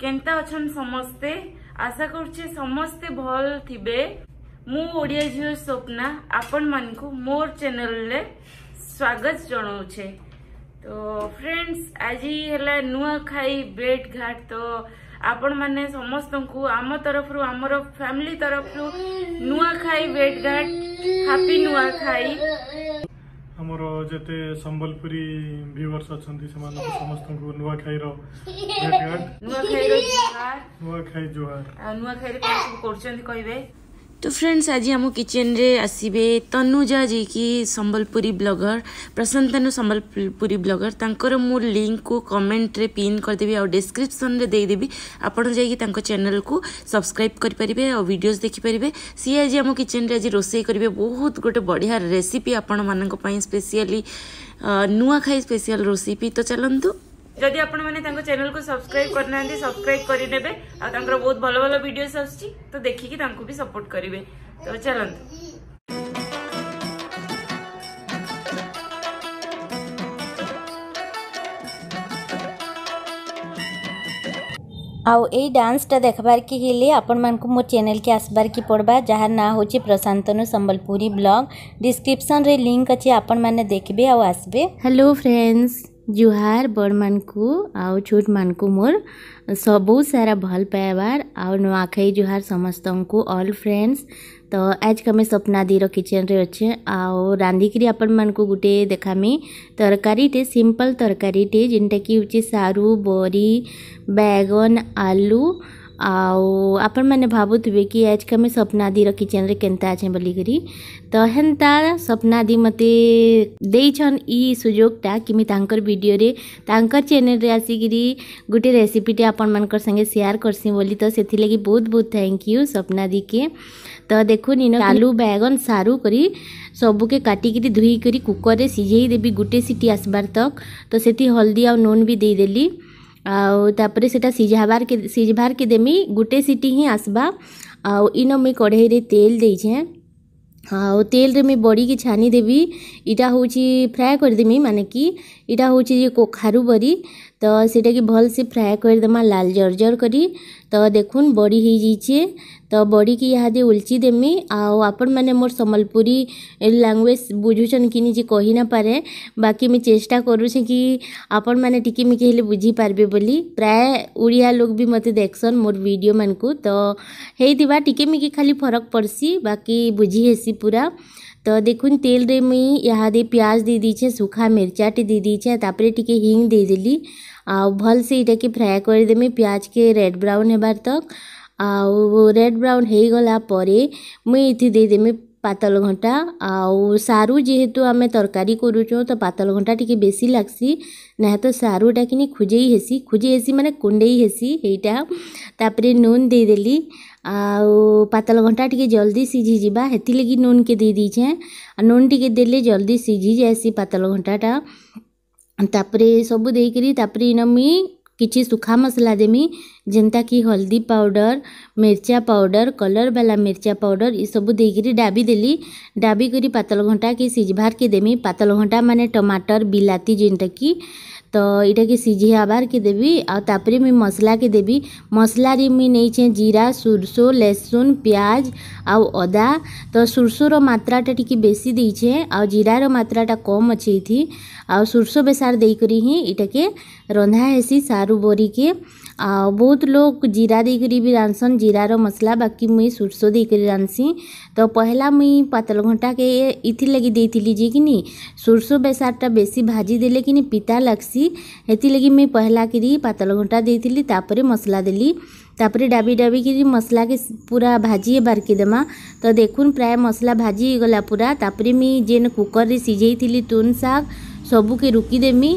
Kenta अछन समस्ते, आशा करछे समस्ते भल थिबे। मु ओडिया झियो स्वप्ना आपन मानकु मोर चैनल ले स्वागत जणाउछे। तो फ्रेंड्स आज हेला नुआखाई भेट घाट, तो आपण माने समस्तंकु आम तरफ रु हमर फैमिली तरफ रु नुआखाई भेट घाट हैप्पी नुआखाई। हमरो जते संबलपुरी व्यूअर्स अछंती समान समस्त को नुआखाई रो नुआखाई जोहार नुआखाई रे को करछंती कहबे। तो फ्रेंड्स आज हम किचन रे आसीबे तनुजा जी की संबलपुरी ब्लॉगर प्रशांतनु संबलपुरी ब्लॉगर, तांकर मु लिंक को कमेंट रे पिन कर देबी और डिस्क्रिप्शन रे दे देबी। आपण जाई कि तांको चैनल को सब्सक्राइब कर परिबे और वीडियोस देखि परिबे। सी आज हम किचन रे आज रोसई करबे बहुत गोटे बढ़िया रेसिपी आपण मानन पई स्पेशली नुआखाई स्पेशल रेसिपी। तो चलंतु जदि आपण माने तांको चैनल को सब्सक्राइब करना है सब्सक्राइब करि नेबे आ तांकर बहुत भलो भलो वीडियोस आछी, तो देखि कि तांको भी सपोर्ट करिवे। तो चलंतु आउ ए डांस टा देखबार की हेले आपण मानकु मोर चैनल के आसबार की पड़बा, जहार ना होची प्रशांतनु संबलपुरी ब्लॉग। डिस्क्रिप्शन रे लिंक अछि, आपण माने देखबे आ आसबे। हेलो फ्रेंड्स जुहार बड़ मानकू आउ छोट मानकू मोर सबू सारा भल पाइबार आउ नुआखाई जुहार समस्तन को ऑल फ्रेंड्स। तो आज कमे सपना दीर किचन रे अच्छे आउ रांधिकी आपण मानकू गुटे देखामी तरकारीटे सिंपल तरकारीटे जिनटा कि होची सारू बोरी बैगन आलू। आउ आपण मैंने भावुथे कि आज के सपना दीर किचन रे केंता अच्छे बोलिकी, तो हेन्ता सपना दी मते देछन ई सुजोगटा कि मैं तांकर वीडियो रे तांकर चैनल रे आसिकी गोटे रेसिपीटे आपण मानकर संगे शेयर करसी बोली। तो सेथि लागि बहुत बहुत थैंक यू सपना दी के। तो देखो इन आलू बैगन सारू करी सबुके काटिकी धोई करी कुकर रे सिझेई देबी गोटे सीटी आसबार तक। तो सेथि हल्दी आ नून भी दे देली आउ तापरे सेटा सिझाबार के देमी गुटे सीटी ही आसबा। आउ इन मुई कढ़ाई रे तेल देइछे हाँ तेल में बड़ी की छानी देबी इटा हूँ फ्राए करदेमी माने कि इटा हूँ कोखारू बड़ी तो सेटा की भल से फ्राए करदेमा लाल जर्जर करी तो देखुन बड़ी हो जाइए तो बड़ी की यहाँ दे उल्ची देमी आपण मैंने मोर संबलपुरी लैंग्वेज बुझुचन कि निजे कही ना पारे बाकी मुझे चेष्टा करुचे कि आपण मैंने टिके मिके हेले बुझी पारबे बोली प्राय उड़िया लोग भी मते देखसन मोर वीडियो मानकू तो हेइतिबा टिके मिके खाली फरक पड़सी बाकी बुझी हेसी पूरा तो देखुन तेल रे मुई यहाँ दे प्याज दे दीछे सूखा मिर्चाटे दे दीछे तापरे टिके हिंग दे देली आ भल से इटा के फ्राए कर देमी प्याज के रेड ब्राउन हेबार तक आ रेड ब्राउन हो गला परे मुई इथि दे देमी पातल घंटा आउ सारू जेहेतु आम तरकारी करूचो तो पातल घंटा टी बेसी लागसी ना तो सारूटा कि खुजे हेसी माने कुंडई हेसी हेटा तापरे नून दे देली आउ पातल घंटा टी जल्दी सीझी जीबा हेति लगी नून के दे दीछे नून टी देले जल्दी सीझी जासी पातल घंटाटा तापरे सबु देकरी तापरे इन मुई किछि सुखा मसला देमी जेंता कि हल्दी पाउडर मिर्चा पाउडर कलर वाला मिर्चा पाउडर ये सब देकरी डाबी देली डाबी करी पातल घंटा के सीझबार के देमी पातल घंटा माने टमाटर बिलाती जेंटा कि तो इटा के सीझाबार के देवी आ तापरे में मसला के देवी मसला रे मुई नहींचे जीरा सुरसो लहसुन प्याज आउ अदा तो सुरसोर मात्राटा टी बेसी देछे आ जीरार मात्राटा कम अच्छे थी आ सुरसो बेसार देकरी ही इटा के रंधा हेसी सारू बोरी के आ बहुत लोग जीरा देकरी भी रांधसन जीरार मसला बाकी मुई सुरसो देकरी रांधसी तो पहला मुई पातल घंटा के इथि लगी देइथिली जे कि नी सुरसो बेसारटा बेसी भाजी देले कि नी पिता लागसी हेती लगी मैं पहला करी पातल घंटा देइथिली तापरे मसला देली तापरे डाबी डाबी करी मसला के पूरा भाजी बार के देमा तो देखुन प्राय मसला भाजी गला पूरा तापरे मैं जेन कुकर रे सीझेई थिली तुन साग सबू के रुकी देमी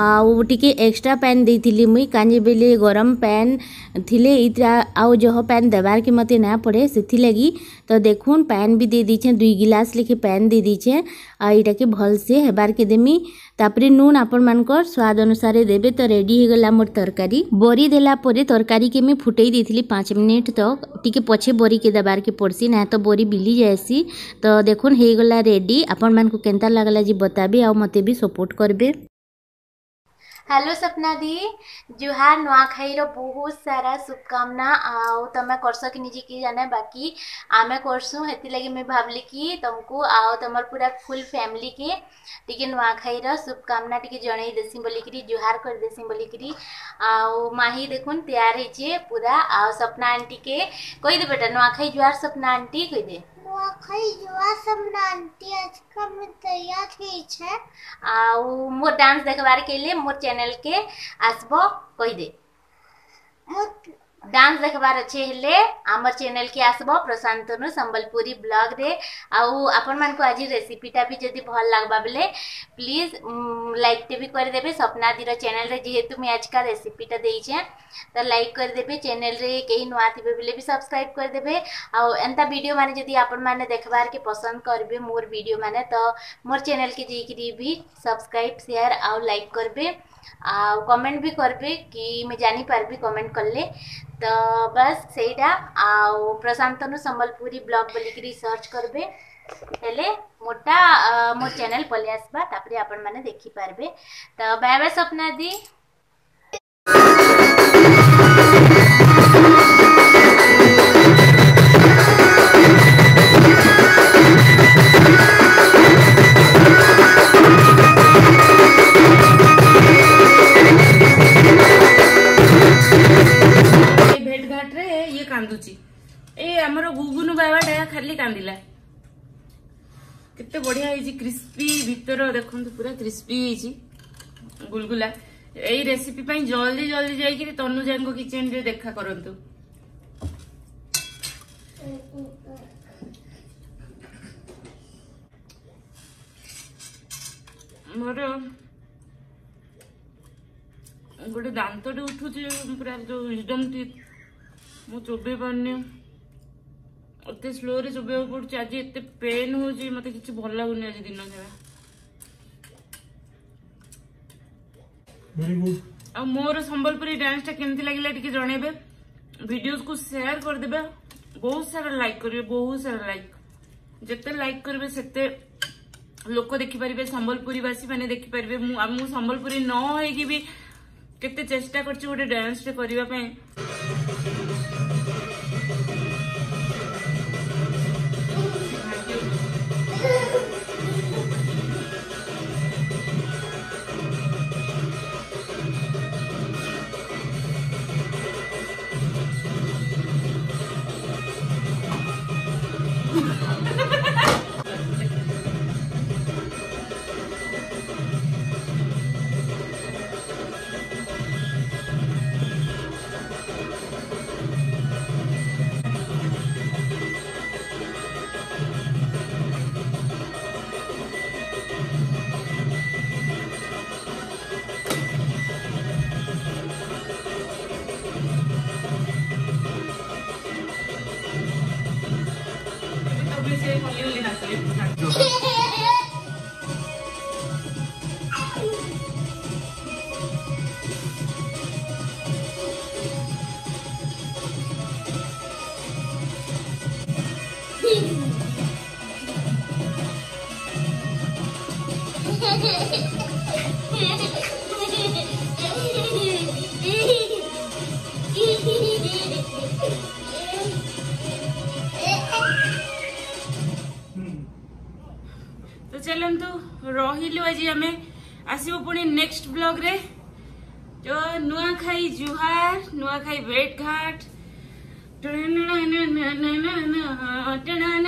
आउ टिके एक्स्ट्रा पैन देइथिली मुई कांजे बेले गरम पैन थिले इतरा आउ जह पैन देवार के मते ना पड़े सेथि लगी तो देखुन पैन भी दे दीछे 2 गिलास लेखे पैन दे दीछे आ इटा के भल से हेबार के देमी तापरे नून आपन मानकर स्वाद अनुसार देबे तो रेडी हो गला मोर तरकारी बोरी देला परे तरकारी के मैं फुटई देइथिली 5 मिनिट तक टिके पछे बोरी के देबार के पड़सी ना तो बोरी बिली जायसी तो देखुन हो गला रेडी आपन मानकू केंता लागला जी बताबे आ मते भी सपोर्ट करबे। हेलो सपना दी जुहार नुआखाई रो बहुत सारा शुभकामना आउ तुम्हें करस कि निजे की जाने बाकी आमे करसु हेती लगी मैं भावली कि तुमको आउ तुम पूरा फुल फैमिली के टिके नुआखाई रो शुभकामना टिके जणई देसी बोलिकी जुहार कर देसी बोलिकी आउ माही देखुन तैयार होइछे पूरा आउ सपना आंटी के कहि दे बेटा नुआखाई जुहार सपना आंटी कहि दे नुआखाई जुहार सपना आंटी आज का मैं तैयार हिच है आउ मोर डांस देखबार के लिए मोर चैनल के आसबो कहि दे डांस देखबार अच्छे हेले आमर चैनल के आसबो प्रशांतनु संबलपुरी ब्लॉग रे आउ आपन मान को आज रेसिपीटा भी जदी भल लागबा बेले प्लीज लाइक ते भी कर देबे सपना दीर चैनल रे जेहेतु मैं आज का रेसिपीटा देइछे तो लाइक कर देबे चैनल रे केही नवा थिबे बेले भी सब्सक्राइब कर देबे आउ एंता वीडियो माने जदी आपन माने देखबार के पसंद करबे मोर वीडियो माने तो मोर चैनल के जेकी भी सब्सक्राइब शेयर आउ लाइक करबे आउ कमेंट भी करबे कि मैं जानी पारबी कमेंट करले तो बस सेटा आउ प्रशांतनु संबलपुरी ब्लॉग बोलिक रिसर्च करबे हेले मोटा मोर चैनल पले आसबा तापरे आपन माने देखि पारबे तो बाय बाय सपना दी। गुगुनु बाबाटा खाली कांदिला कितने बढ़िया क्रिस्पी भीतर देखो पूरा क्रिस्पी गुलगुला यही रेसिपी जल्दी जल्दी जाकर तनुजा को किचन रे देखा करंतु मोर गोटे दांत उठू पूरा जो विजडम टीथ मु चोबे पारनी अति स्लो रे चोबे पड़े आज एत पेन हो मत कि भल लगुन आज दिन सारा मोर संबलपुरी डांस केमती लगे टी जनइबे वीडियोस को शेयर करदे बहुत सारा लाइक करेंगे बहुत सारा लाइक जिते लाइक करेंगे से लोक देखिपारे संबलपुरवासी मैंने देखिपारे मुझे संबलपुरी न होगी भी केते चेष्टा करछी गोटे डांस रे करिवा पे। तो चलतु रही आज आम आसबू पुणी नेक्स्ट ब्लॉग रे। तो नुआखाई जुहार नुआखाई बेट घाट।